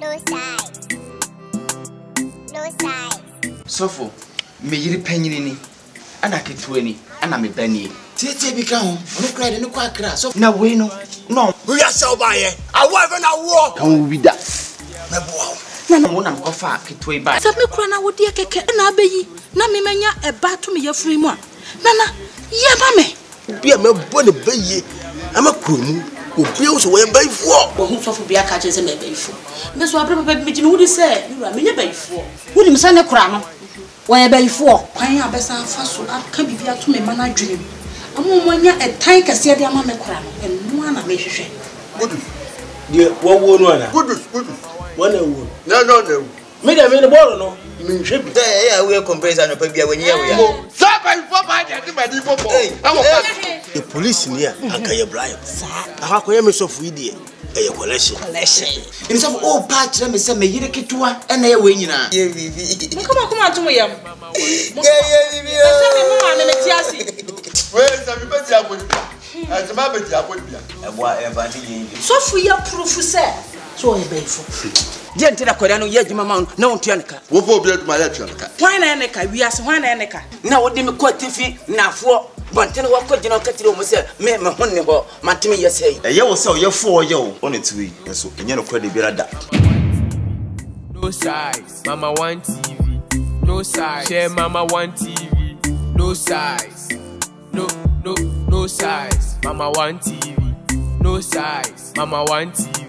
No size. Sofo, me yiri penini, ana ketweni, ana me bani. Tete bika ho, no cry de no kwa kra. So na we no, no. We are so bae. I want na wo. Kan we da. Na bo. Na na mo na ko fa ketwe ba. So me kura na wo de keke na abeyi. Na me menya eba to me yafri mu a. Na na, ye ma me. Bia me bo ne baye. Ama kromu. Bills were by four, who for beer catches and a bay four. Miss Wabra, would you say? You are many bay four. Would him send a crown? Why a bay four? Pine up as I fast can be here to me, man. I dream. A moment, a tank, a sea, the mamma crown, and one a measure. Good, dear, one, good, one, no, made a very ball, no. I will compress and a baby when you are. Stop and pop my the police in here and can you bribe? How can you miss off with you? A collection. It is of all parts, let me send me Yirikitua and a winner. Come on to me. Where's everybody? I would as a matter of would be. And whatever, so free up proof, sir. So I'm grateful. Gentle Corano Yajima, no Tianca. What will be my letter? One anneca, we ask one anneca. Now, what did you call Tiffy? Now, for Montana, what could you not cut it over? May my honey, Martin, you say, a year or so, you're 4 years on its way, and so can you not credit be no size, Mama 1 TV, no size, share Mama 1 TV, no size, no size, Mama 1 TV, no size, Mama 1 TV.